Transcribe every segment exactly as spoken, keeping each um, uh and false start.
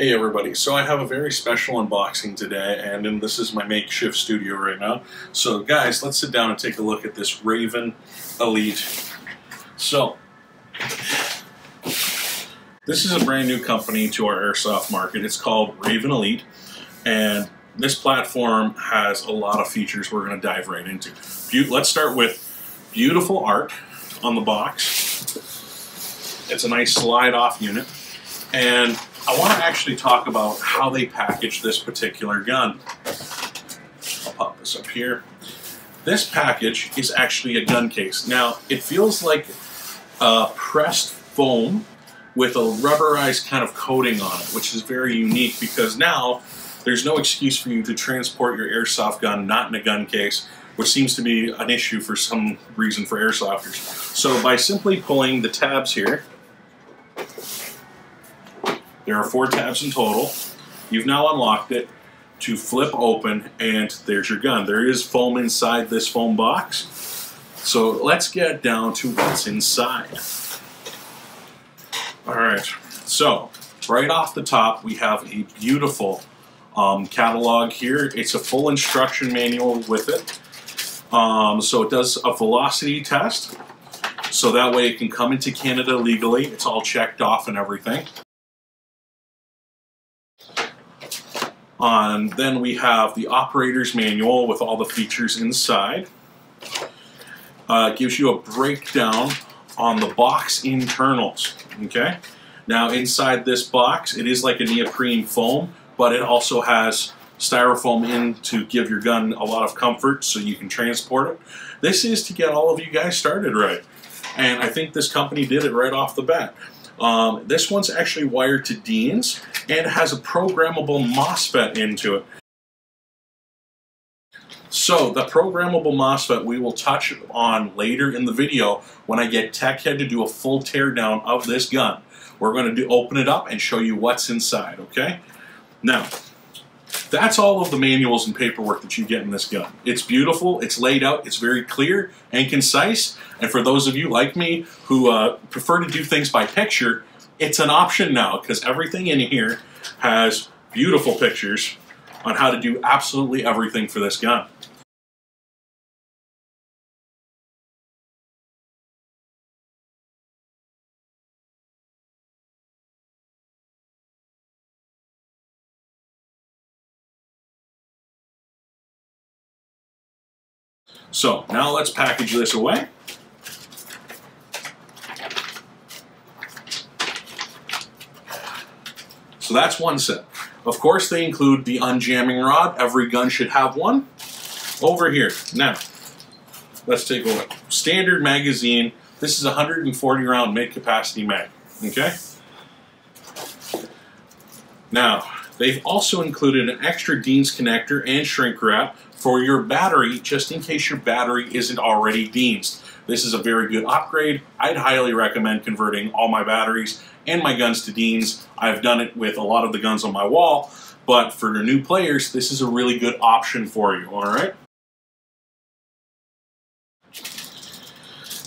Hey everybody, so I have a very special unboxing today, and, and this is my makeshift studio right now. So guys, let's sit down and take a look at this Raven Elite. So, this is a brand new company to our airsoft market. It's called Raven Elite, and this platform has a lot of features we're going to dive right into. Be- let's start with beautiful art on the box. It's a nice slide-off unit, and I want to actually talk about how they package this particular gun. I'll pop this up here. This package is actually a gun case. Now, it feels like uh, pressed foam with a rubberized kind of coating on it, which is very unique because now there's no excuse for you to transport your airsoft gun not in a gun case, which seems to be an issue for some reason for airsofters. So by simply pulling the tabs here, there are four tabs in total. You've now unlocked it to flip open, and there's your gun. There is foam inside this foam box. So let's get down to what's inside. All right, so right off the top, we have a beautiful um, catalog here. It's a full instruction manual with it. Um, so it does a velocity test. So that way it can come into Canada legally. It's all checked off and everything. On. Then we have the operator's manual with all the features inside. Uh, it gives you a breakdown on the box internals, okay? Now inside this box, it is like a neoprene foam, but it also has styrofoam in to give your gun a lot of comfort so you can transport it. This is to get all of you guys started right. And I think this company did it right off the bat. Um, this one's actually wired to Dean's, and it has a programmable MOSFET into it. So the programmable MOSFET we will touch on later in the video when I get Techhead to do a full teardown of this gun. We're going to do, open it up and show you what's inside, okay? Now, that's all of the manuals and paperwork that you get in this gun. It's beautiful, it's laid out, it's very clear and concise. And for those of you like me who uh, prefer to do things by picture, it's an option now because everything in here has beautiful pictures on how to do absolutely everything for this gun. So now let's package this away. So that's one set. Of course, they include the unjamming rod. Every gun should have one. Over here. Now, let's take a look. Standard magazine. This is a one hundred forty round mid-capacity mag. Okay? Now, they've also included an extra Dean's connector and shrink wrap for your battery, just in case your battery isn't already Dean's. This is a very good upgrade. I'd highly recommend converting all my batteries and my guns to Dean's. I've done it with a lot of the guns on my wall, but for the new players, this is a really good option for you, all right?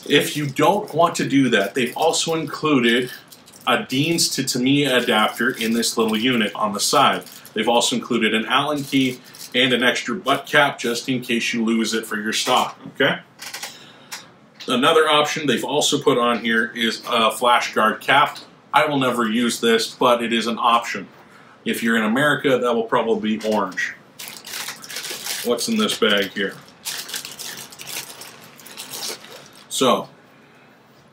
If you don't want to do that, they've also included a Dean's to Tamiya adapter in this little unit on the side. They've also included an Allen key and an extra butt cap just in case you lose it for your stock, okay? Another option they've also put on here is a flash guard cap. I will never use this, but it is an option. If you're in America, that will probably be orange. What's in this bag here? So,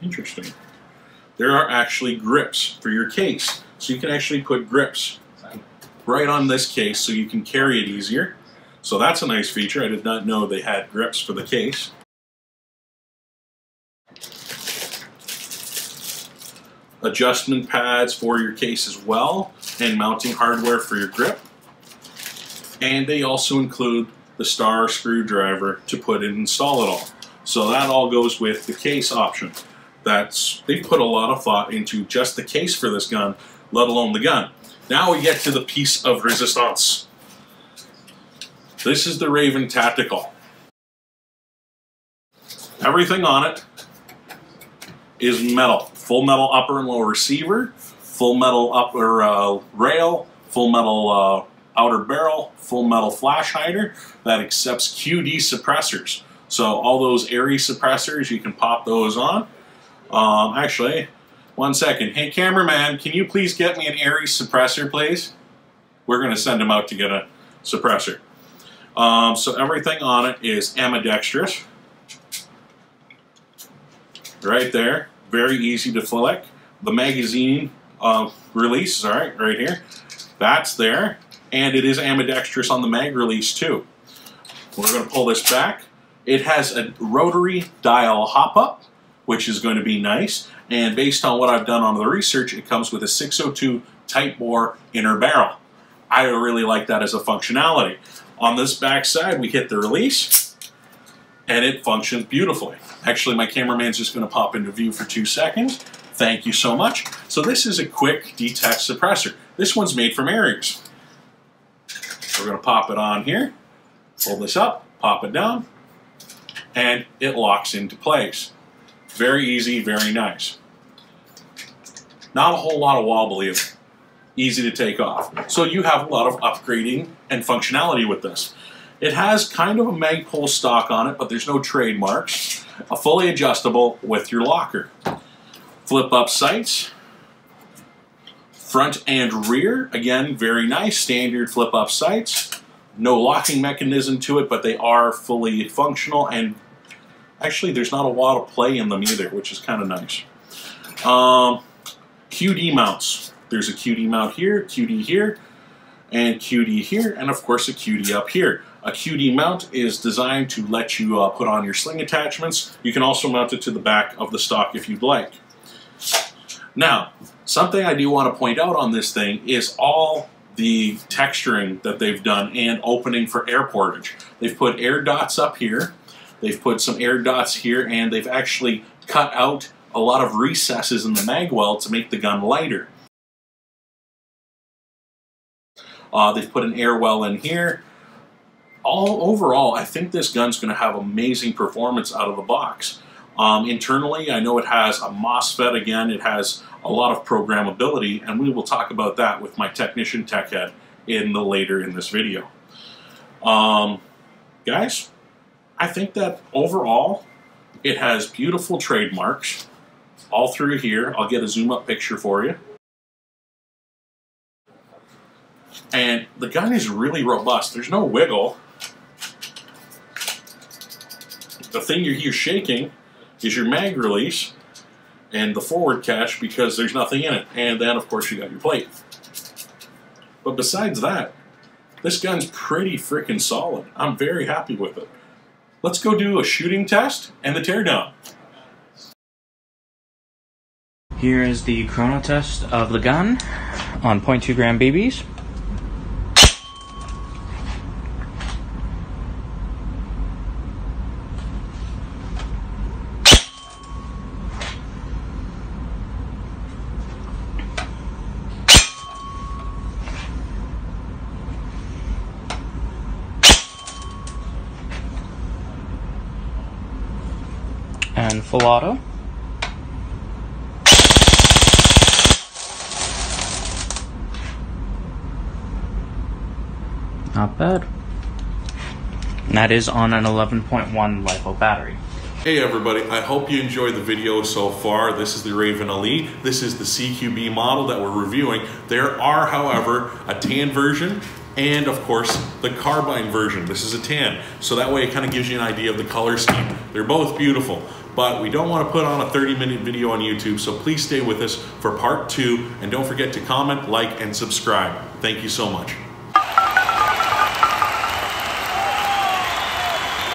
interesting. There are actually grips for your case. So you can actually put grips right on this case so you can carry it easier. So that's a nice feature. I did not know they had grips for the case. Adjustment pads for your case as well, and mounting hardware for your grip. And they also include the star screwdriver to put it and install it all. So that all goes with the case option. That's, they put a lot of thought into just the case for this gun, let alone the gun. Now we get to the piece of resistance. This is the Raven Tactical. Everything on it is metal. Full metal upper and lower receiver, full metal upper uh, rail, full metal uh, outer barrel, full metal flash hider that accepts Q D suppressors. So all those ARI suppressors, you can pop those on. Um, actually, one second. Hey, cameraman, can you please get me an ARI suppressor, please? We're going to send him out to get a suppressor. Um, so everything on it is ambidextrous. Right there. Very easy to flick. The magazine uh, release, all right, right here. That's there. And it is ambidextrous on the mag release, too. We're going to pull this back. It has a rotary dial hop-up, which is going to be nice. And based on what I've done on the research, it comes with a six oh two tight bore inner barrel. I really like that as a functionality. On this back side, we hit the release, and it functions beautifully. Actually, my cameraman's just going to pop into view for two seconds. Thank you so much. So this is a quick detach suppressor. This one's made from Erich's. We're going to pop it on here, pull this up, pop it down, and it locks into place. Very easy, very nice. Not a whole lot of wobbly, easy to take off. So you have a lot of upgrading and functionality with this. It has kind of a Magpul stock on it, but there's no trademarks. A fully adjustable with your locker. Flip up sights. Front and rear, again, very nice. Standard flip up sights. No locking mechanism to it, but they are fully functional, and actually there's not a lot of play in them either, which is kind of nice. Um, Q D mounts. There's a Q D mount here, Q D here, and Q D here, and of course a Q D up here. A Q D mount is designed to let you uh, put on your sling attachments. You can also mount it to the back of the stock if you'd like. Now, something I do want to point out on this thing is all the texturing that they've done and opening for air portage. They've put air dots up here, they've put some air dots here, and they've actually cut out a lot of recesses in the mag weld to make the gun lighter. Uh, they've put an air well in here. All overall, I think this gun's going to have amazing performance out of the box. Um, internally, I know it has a MOSFET again. It has a lot of programmability, and we will talk about that with my technician Techhead in the later in this video. Um, guys, I think that overall, it has beautiful trademarks all through here. I'll get a zoom up picture for you. And the gun is really robust. There's no wiggle. The thing you're here shaking is your mag release and the forward catch because there's nothing in it. And then, of course, you got your plate. But besides that, this gun's pretty freaking solid. I'm very happy with it. Let's go do a shooting test and the teardown. Here is the chrono test of the gun on zero point two gram B Bs. And full auto. Not bad. And that is on an eleven point one lipo battery. Hey everybody, I hope you enjoyed the video so far. This is the Raven Elite. This is the C Q B model that we're reviewing. There are, however, a tan version and, of course, the carbine version. This is a tan, so that way it kind of gives you an idea of the color scheme. They're both beautiful, but we don't want to put on a thirty minute video on YouTube, so please stay with us for part two, and don't forget to comment, like, and subscribe. Thank you so much.